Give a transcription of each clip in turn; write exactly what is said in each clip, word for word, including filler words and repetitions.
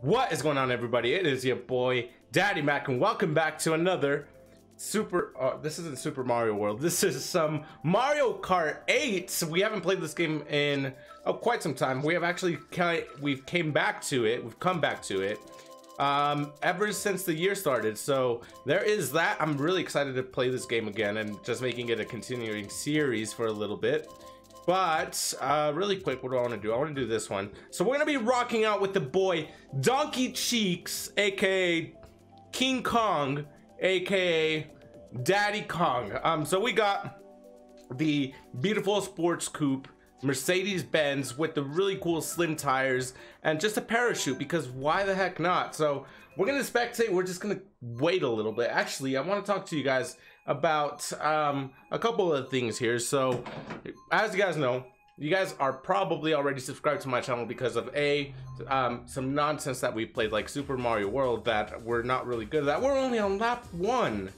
What is going on, everybody? It is your boy DaddyMac, and welcome back to another super uh, this isn't Super Mario World. This is some Mario Kart eight. We haven't played this game in oh, quite some time. We have actually we've came back to it. We've come back to it um ever since the year started, so there is that. I'm really excited to play this game again and just making it a continuing series for a little bit. But uh, really quick, what do I want to do? I want to do this one. So we're going to be rocking out with the boy Donkey Cheeks, aka King Kong, aka Daddy Kong. Um, so we got the beautiful sports coupe Mercedes-Benz with the really cool slim tires and just a parachute, because why the heck not? So we're going to spectate. We're just going to wait a little bit. Actually, I want to talk to you guys about um, a couple of things here. So as you guys know, you guys are probably already subscribed to my channel because of a um, some nonsense that we played, like Super Mario World, that we're not really good at. That we're only on lap one.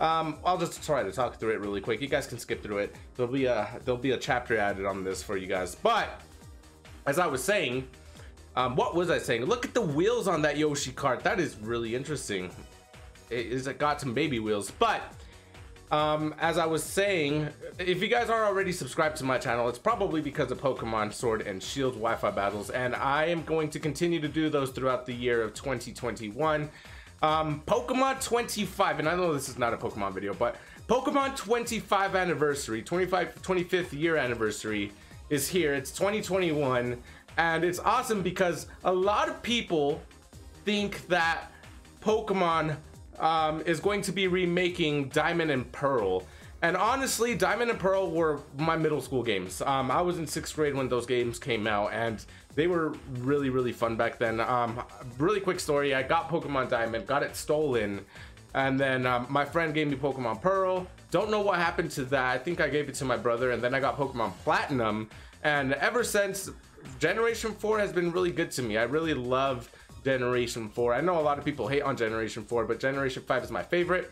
Um, I'll just try to talk through it really quick. You guys can skip through it. There'll be a there'll be a chapter added on this for you guys. But as I was saying, um, what was I saying? Look at the wheels on that Yoshi cart. That is really interesting. It is it got some baby wheels, but. Um, as I was saying, if you guys are already subscribed to my channel, it's probably because of Pokemon Sword and Shield Wi-Fi battles, and I am going to continue to do those throughout the year of twenty twenty-one. Um, Pokemon twenty-five, and I know this is not a Pokemon video, but Pokemon twenty-five anniversary, twenty-fifth year anniversary is here. It's twenty twenty-one, and it's awesome because a lot of people think that Pokemon um is going to be remaking Diamond and Pearl, and honestly Diamond and Pearl were my middle school games. um I was in sixth grade when those games came out, and they were really really fun back then. Um really quick story, I got Pokemon Diamond, got it stolen, and then um, my friend gave me Pokemon Pearl. Don't know what happened to that. I think I gave it to my brother, and then I got Pokemon Platinum, and ever since, Generation four has been really good to me. I really love Generation four. I know a lot of people hate on Generation four, but Generation five is my favorite.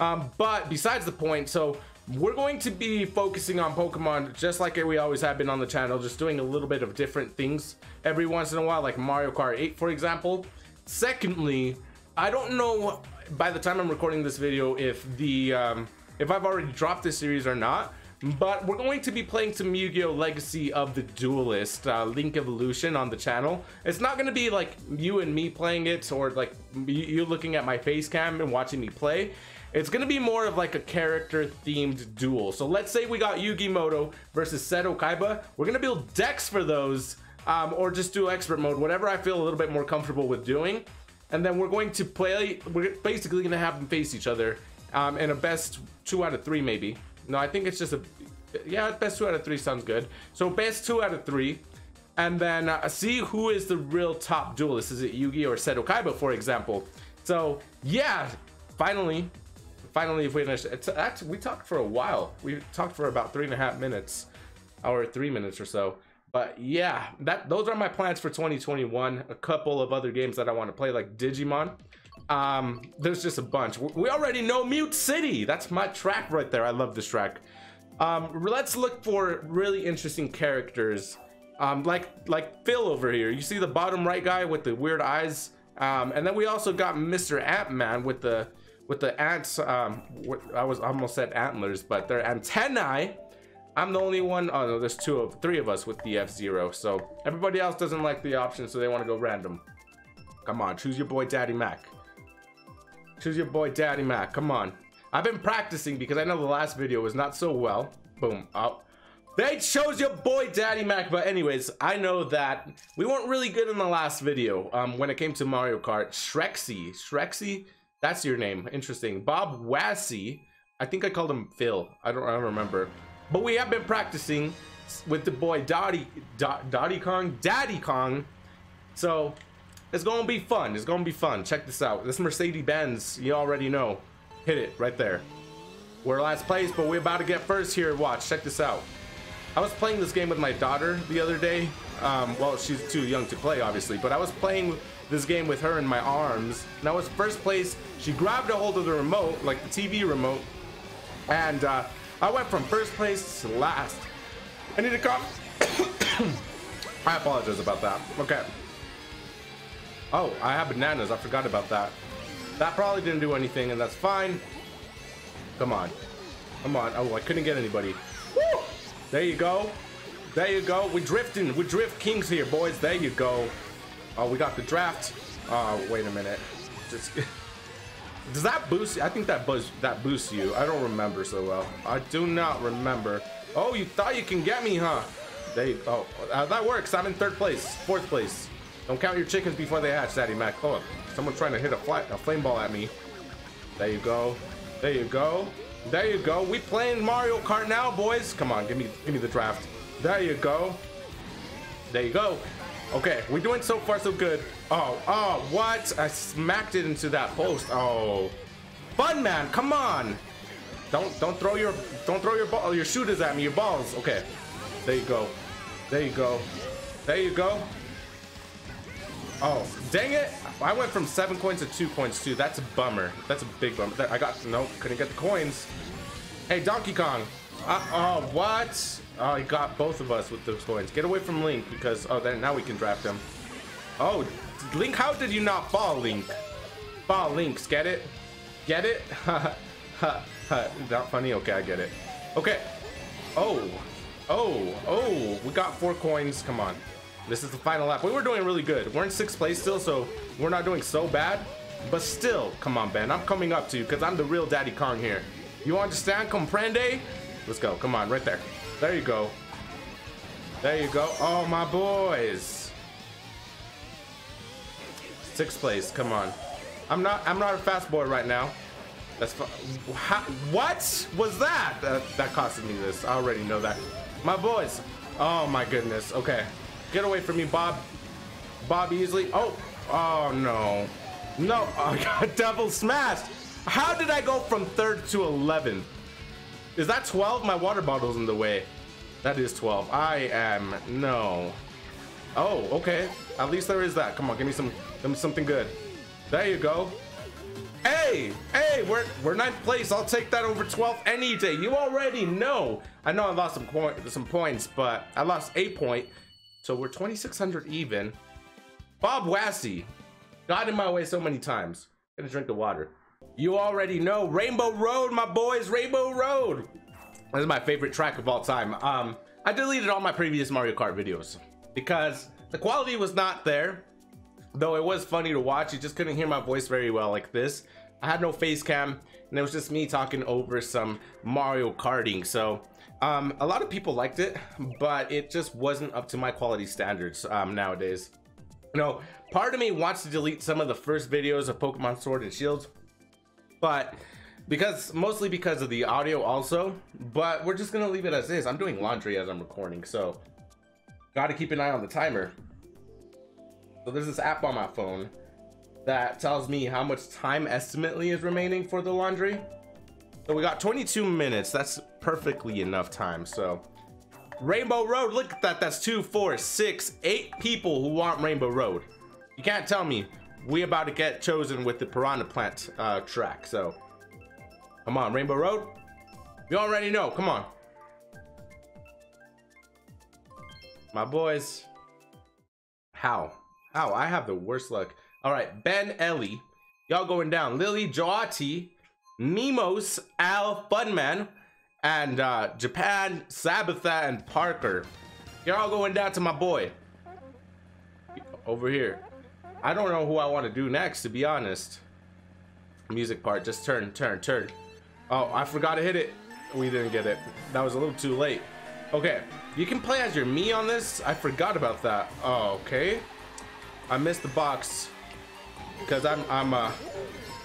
Um, but besides the point, so we're going to be focusing on Pokemon just like we always have been on the channel, just doing a little bit of different things every once in a while, like Mario Kart eight, for example. Secondly, I don't know by the time I'm recording this video if the um, if I've already dropped this series or not, but we're going to be playing some Yu-Gi-Oh Legacy of the Duelist, uh, Link Evolution on the channel. It's not going to be like you and me playing it, or like you looking at my face cam and watching me play. It's going to be more of like a character themed duel. So let's say we got Yugi Moto versus Seto Kaiba. We're going to build decks for those, um, or just do expert mode, whatever I feel a little bit more comfortable with doing. And then we're going to play, we're basically going to have them face each other um, in a best two out of three maybe. No, I think it's just a, yeah, best two out of three sounds good. So best two out of three, and then uh, see who is the real top duelist. Is it Yugi or Seto Kaiba, for example? So yeah, finally, finally, if we it's actually we talked for a while. We talked for about three and a half minutes, or three minutes or so. But yeah, that those are my plans for twenty twenty-one. A couple of other games that I want to play, like Digimon. Um there's just a bunch. We already know Mute City. That's my track right there. I love this track. Um let's look for really interesting characters, um like like Phil over here. You see the bottom right guy with the weird eyes, um and then we also got Mister Ant Man with the with the ants. um I was almost said antlers, but they're antennae. I'm the only one. Oh no, there's two of three of us with the F zero, so everybody else doesn't like the option, so they want to go random. Come on, choose your boy Daddy Mac. Choose your boy Daddy Mac. Come on. I've been practicing because I know the last video was not so well. Boom. Oh, they chose your boy Daddy Mac. But anyways, I know that we weren't really good in the last video um, when it came to Mario Kart. Shrexy. Shrexy? That's your name. Interesting. Bob Wassy. I think I called him Phil. I don't, I don't remember. But we have been practicing with the boy Dottie, Dot, Dottie Kong. Daddy Kong. So... it's gonna be fun. It's gonna be fun. Check this out. This Mercedes-Benz, you already know. Hit it right there. We're last place, but we're about to get first here. Watch. Check this out. I was playing this game with my daughter the other day. Um, well, she's too young to play, obviously, but I was playing this game with her in my arms, and I was first place. She grabbed a hold of the remote, like the T V remote, and uh, I went from first place to last. I need a cop. I apologize about that. Okay. Oh, I have bananas. I forgot about that. That probably didn't do anything, and that's fine. Come on. Come on. Oh, I couldn't get anybody. Woo! There you go. There you go. We're drifting. We're drift kings here, boys. There you go. Oh, we got the draft. Oh, wait a minute. Just... Does that boost? I think that buzz that boosts you. I don't remember so well. I do not remember. Oh, you thought you can get me, huh? There you go. Oh, uh, that works. I'm in third place, fourth place. Don't count your chickens before they hatch, Daddy Mac. Oh, someone's trying to hit a, fly, a flame ball at me. There you go. There you go. There you go. We playing Mario Kart now, boys. Come on, give me give me the draft. There you go. There you go. Okay, we're doing so far so good. Oh, oh, what? I smacked it into that post. Oh, Fun Man, come on! Don't don't throw your don't throw your ball your shooters at me. Your balls. Okay, there you go, there you go, there you go. Oh, dang it! I went from seven coins to two coins too. That's a bummer. That's a big bummer. I got no, couldn't get the coins. Hey, Donkey Kong. Uh, oh, what? Oh, he got both of us with those coins. Get away from Link, because oh, then now we can draft him. Oh, Link, how did you not fall, Link? Fall, Links. Get it? Get it? Not funny. Okay, I get it. Okay. Oh, oh, oh. We got four coins. Come on. This is the final lap. We were doing really good. We're in sixth place still, so we're not doing so bad. But still, come on, Ben. I'm coming up to you because I'm the real Daddy Kong here. You understand? Comprende? Let's go. Come on, right there. There you go. There you go. Oh, my boys. Sixth place. Come on. I'm not. I'm not a fast boy right now. That's fu How, what was that? Uh, that costed me this. I already know that. My boys. Oh my goodness. Okay. Get away from me, Bob. Bob Easley. Oh. Oh no. No. I got double smashed. How did I go from third to eleventh? Is that twelve? My water bottle's in the way. That is twelve. I am no. Oh, okay. At least there is that. Come on, give me some, give me something good. There you go. Hey, hey, we're we're ninth place. I'll take that over twelfth any day. You already know. I know I lost some point, some points, but I lost a point, so we're twenty-six hundred even. Bob Wassy got in my way so many times. I'm gonna drink the water. You already know. Rainbow Road, my boys. Rainbow Road. This is my favorite track of all time. Um, I deleted all my previous Mario Kart videos because the quality was not there. Though it was funny to watch, you just couldn't hear my voice very well like this. I had no face cam, and it was just me talking over some Mario Karting. So um, a lot of people liked it, but it just wasn't up to my quality standards um, nowadays. You know, part of me wants to delete some of the first videos of Pokemon Sword and Shield, but because mostly because of the audio also, but we're just gonna leave it as is. I'm doing laundry as I'm recording, so gotta keep an eye on the timer. So there's this app on my phone that tells me how much time estimately is remaining for the laundry. So we got twenty-two minutes. That's perfectly enough time. So Rainbow Road, look at that. That's two, four, six, eight people who want Rainbow Road. You can't tell me we about to get chosen with the Piranha Plant uh, track. So come on, Rainbow Road. You already know. Come on, my boys. How? How? I have the worst luck. All right, Ben, Ellie, y'all going down. Lily, Joati, Mimos, Al, Funman, and uh, Japan, Sabatha, and Parker. You're all going down to my boy over here. I don't know who I want to do next, to be honest. Music part, just turn, turn, turn. Oh, I forgot to hit it. We didn't get it. That was a little too late. Okay, you can play as your me on this. I forgot about that. Oh, okay. I missed the box because I'm, I'm, uh,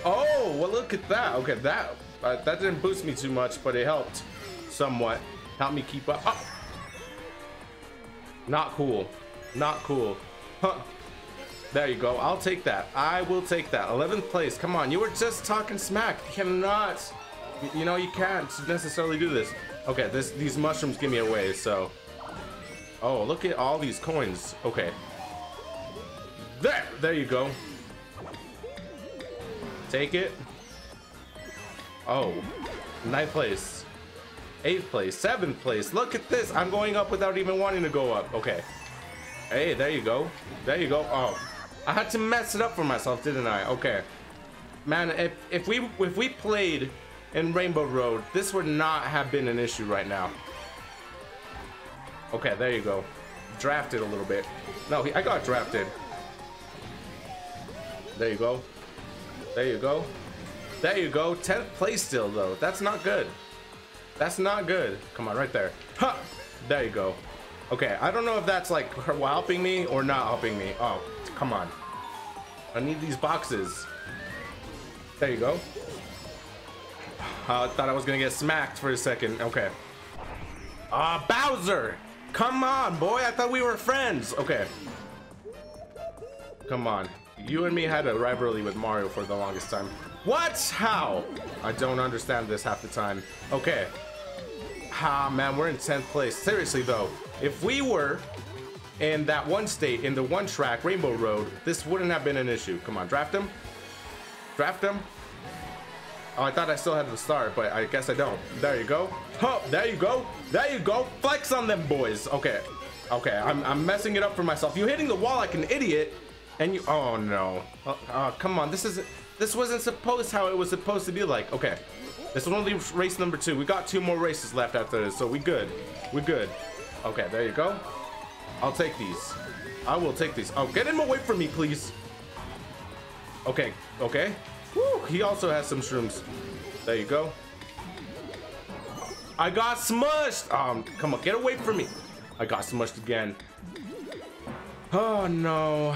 oh, well, look at that. Okay, that, uh, that didn't boost me too much, but it helped somewhat. Helped me keep up. Oh. Not cool. Not cool. Huh. There you go. I'll take that. I will take that. eleventh place. Come on. You were just talking smack. You cannot. You know, you can't necessarily do this. Okay, this, these mushrooms give me away, so. Oh, look at all these coins. Okay. There. There you go. Take it. Oh. Ninth place. Eighth place. Seventh place. Look at this. I'm going up without even wanting to go up. Okay. Hey, there you go. There you go. Oh. I had to mess it up for myself, didn't I? Okay. Man, if, if we if we played in Rainbow Road, this would not have been an issue right now. Okay, there you go. Drafted a little bit. No, he, I got drafted. There you go. There you go. There you go. tenth place still, though. That's not good. That's not good. Come on, right there. Ha! There you go. Okay, I don't know if that's like helping me or not helping me. Oh, come on. I need these boxes. There you go. I uh, thought I was gonna get smacked for a second. Okay. Ah, uh, Bowser! Come on, boy. I thought we were friends. Okay. Come on. You and me had a rivalry with Mario for the longest time. What? How? I don't understand this half the time. Okay. Ah, man, we're in tenth place. Seriously, though. If we were in that one state, in the one track, Rainbow Road, this wouldn't have been an issue. Come on, draft him. Draft him. Oh, I thought I still had the start, but I guess I don't. There you go. Oh, there you go. There you go. Flex on them, boys. Okay. Okay, I'm, I'm messing it up for myself. You're hitting the wall like an idiot. And you... Oh, no. Oh, oh, come on. This isn't... This wasn't supposed how it was supposed to be like. Okay. This will only race number two. We got two more races left after this, so we good. We good. Okay, there you go. I'll take these. I will take these. Oh, get him away from me, please. Okay. Okay. Woo, he also has some shrooms. There you go. I got smushed. Um, come on, get away from me. I got smushed again. Oh no,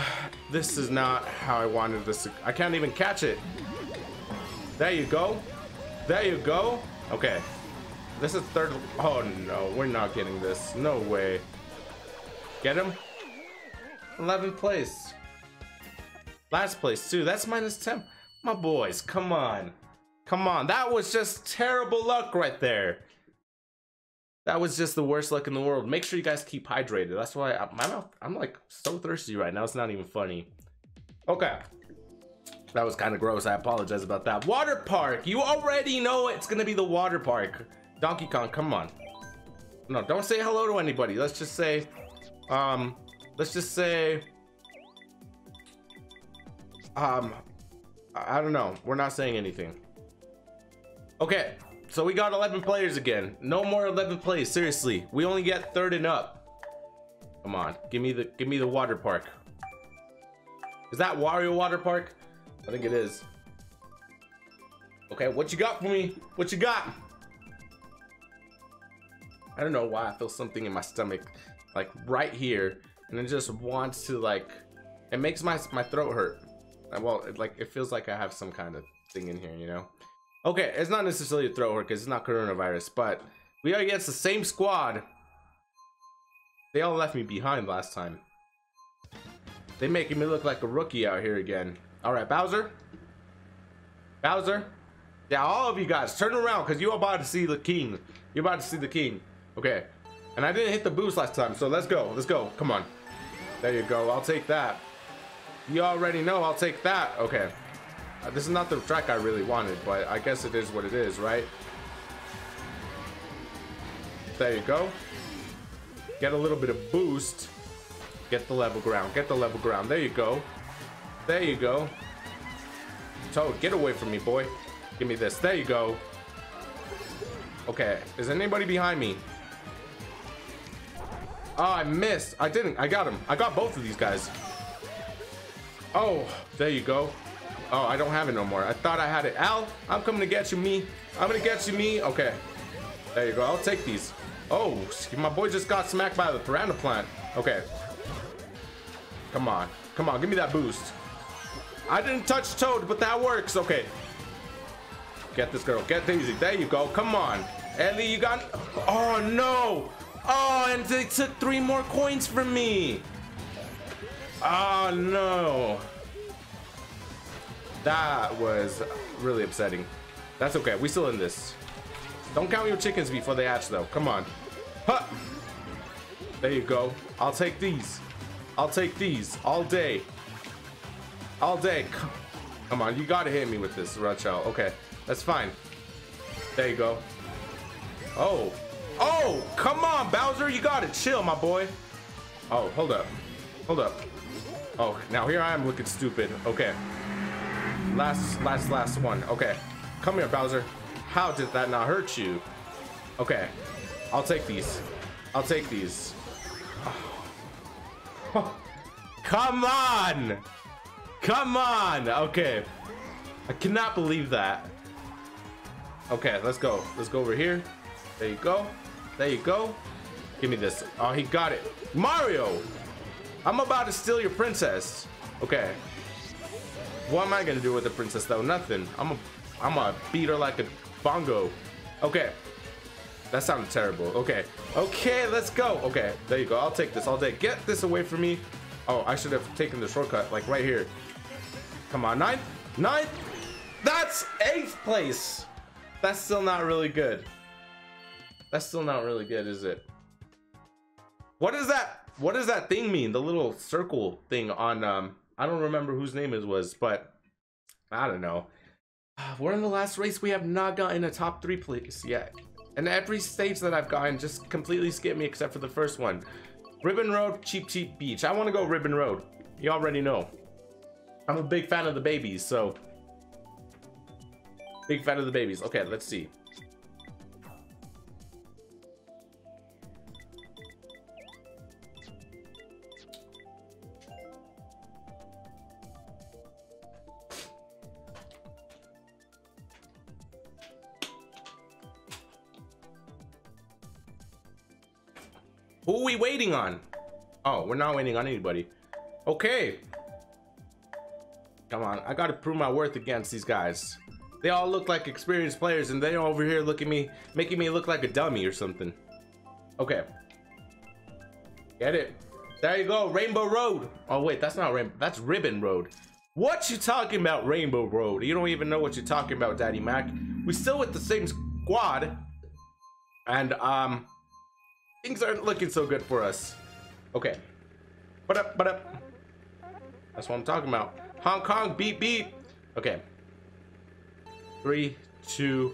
this is not how I wanted this to. I can't even catch it. There you go. There you go. Okay. This is third. Oh no, we're not getting this. No way. Get him. eleventh place. Last place too. That's minus ten. My boys, come on. Come on. That was just terrible luck right there. That was just the worst luck in the world. Make sure you guys keep hydrated. That's why I, my mouth, I'm like so thirsty right now. It's not even funny. Okay. That was kind of gross. I apologize about that. Water park. You already know it's going to be the water park. Donkey Kong, come on. No, don't say hello to anybody. Let's just say, um, let's just say, um, I don't know. We're not saying anything. Okay, so we got eleven players again. No more eleven plays. Seriously, we only get third and up. Come on, give me the give me the water park. Is that Wario Water Park? I think it is. Okay, what you got for me? What you got? I don't know why I feel something in my stomach, like right here, and it just wants to like. It makes my my throat hurt. Well, it, like it feels like I have some kind of thing in here, you know. Okay, it's not necessarily a throw her because it's not coronavirus, but we are against the same squad. They all left me behind last time. They making me look like a rookie out here again. All right, Bowser. Bowser. Yeah, all of you guys, turn around because you're about to see the king. You're about to see the king. Okay, and I didn't hit the boost last time, so let's go. Let's go. Come on. There you go. I'll take that. You already know I'll take that. Okay, uh, this is not the track I really wanted, but I guess it is what it is, right? There you go. Get a little bit of boost. Get the level ground. Get the level ground. There you go. There you go. Toad, get away from me, boy. Give me this. There you go. Okay, is anybody behind me? Oh, I missed. I didn't. I got him. I got both of these guys. Oh, there you go. Oh, I don't have it no more. I thought I had it. Al, I'm coming to get you, me. I'm gonna get you, me. Okay. There you go. I'll take these. Oh, my boy just got smacked by the Piranha Plant. Okay. Come on. Come on. Give me that boost. I didn't touch Toad, but that works. Okay. Get this girl. Get Daisy. There you go. Come on. Ellie, you got... Oh, no. Oh, and they took three more coins from me. Oh no, that was really upsetting. That's okay, we still in this. Don't count your chickens before they hatch though. Come on. Huh. There you go. I'll take these. I'll take these all day. All day. Come on, you gotta hit me with this, Rachel. Okay, that's fine. There you go. Oh, oh, come on, Bowser. You gotta chill, my boy. Oh, hold up. Hold up. Oh, now here I am looking stupid. Okay. Last, last, last one. Okay. Come here, Bowser. How did that not hurt you? Okay. I'll take these. I'll take these. Oh. Come on! Come on! Okay. I cannot believe that. Okay, let's go. Let's go over here. There you go. There you go. Give me this. Oh, he got it. Mario! I'm about to steal your princess. Okay. What am I gonna do with the princess though? Nothing. I'm a, I'm a beat her like a bongo. Okay. That sounded terrible. Okay. Okay, let's go. Okay, there you go. I'll take this all day. Get this away from me. Oh, I should have taken the shortcut, like right here. Come on, ninth, ninth. That's eighth place. That's still not really good. That's still not really good, is it? What is that? What does that thing mean? The little circle thing on, um, I don't remember whose name it was, but I don't know. We're in the last race. We have not gotten a top three place yet. And every stage that I've gotten just completely skipped me except for the first one. Ribbon Road, Cheep Cheep Beach. I want to go Ribbon Road. You already know. I'm a big fan of the babies, so. Big fan of the babies. Okay, let's see. Who are we waiting on? Oh, we're not waiting on anybody. Okay. Come on, I gotta prove my worth against these guys. They all look like experienced players and they're over here looking at me, making me look like a dummy or something. Okay. Get it. There you go, Rainbow Road. Oh wait, that's not Rainbow, that's Ribbon Road. What you talking about, Rainbow Road? You don't even know what you're talking about, Daddy Mac. We're still with the same squad. And um, things aren't looking so good for us. Okay. But up, but up. That's what I'm talking about. Hong Kong, beep, beep. Okay. Three, two.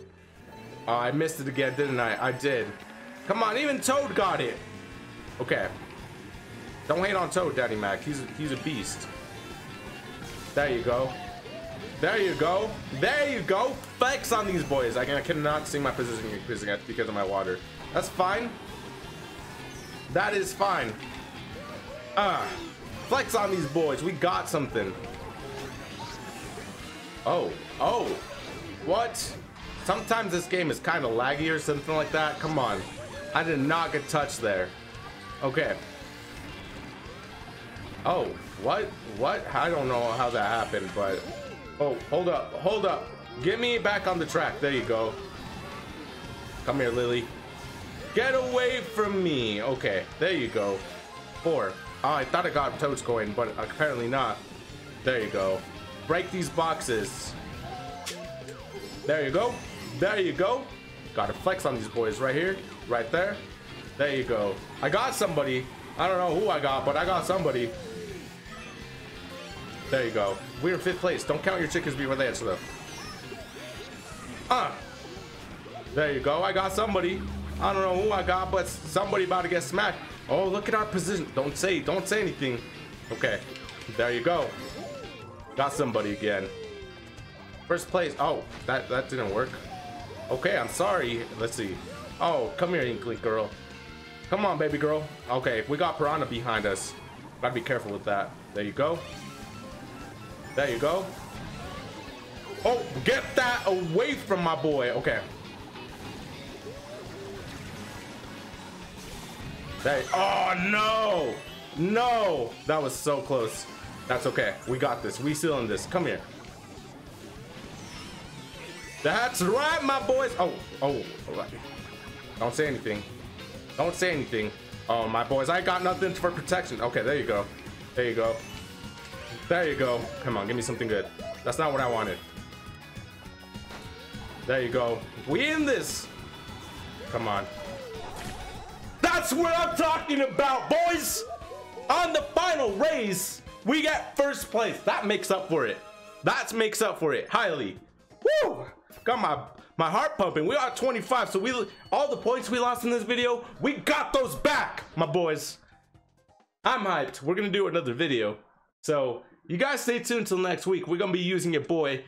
Oh, I missed it again, didn't I? I did. Come on, even Toad got it. Okay. Don't hate on Toad, Daddy Mac. He's a, he's a beast. There you go. There you go. There you go. Flex on these boys. I, can, I cannot sing my positioning because of my water. That's fine. That is fine. Ah, uh, flex on these boys. We got something. Oh, oh, what? Sometimes this game is kind of laggy or something like that. Come on. I did not get touched there. Okay. Oh, what? What? I don't know how that happened, but... Oh, hold up. Hold up. Get me back on the track. There you go. Come here, Lily. Get away from me. Okay, there you go. Four. Oh, I thought I got Toad's coin, but apparently not. There you go. Break these boxes. There you go. There you go. Gotta flex on these boys right here. Right there. There you go. I got somebody. I don't know who I got, but I got somebody. There you go. We're in fifth place. Don't count your chickens before they answer though. Ah. There you go. I got somebody. I don't know who I got, but somebody about to get smacked. Oh, look at our position. Don't say, don't say anything. Okay, there you go. Got somebody again. First place. Oh, that, that didn't work. Okay, I'm sorry. Let's see. Oh, come here, Inkling girl. Come on, baby girl. Okay, we got Piranha behind us. Gotta be careful with that. There you go. There you go. Oh, get that away from my boy. Okay. Hey, oh no, no, that was so close. That's okay, we got this, we still in this. Come here. That's right, my boys. Oh, oh, all right. Don't say anything, don't say anything. Oh, my boys, I got nothing for protection. Okay, there you go, there you go, there you go. Come on, give me something good. That's not what I wanted. There you go, we in this. Come on. That's what I'm talking about, boys. On the final race, we get first place. That makes up for it. That makes up for it highly. Woo! Got my my heart pumping. We are twenty-five, so we all the points we lost in this video, we got those back, my boys. I'm hyped. We're gonna do another video. So you guys stay tuned till next week. We're gonna be using your boy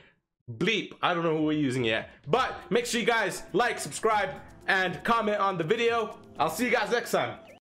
Bleep. I don't know who we're using yet, but make sure you guys like, subscribe, and comment on the video. I'll see you guys next time.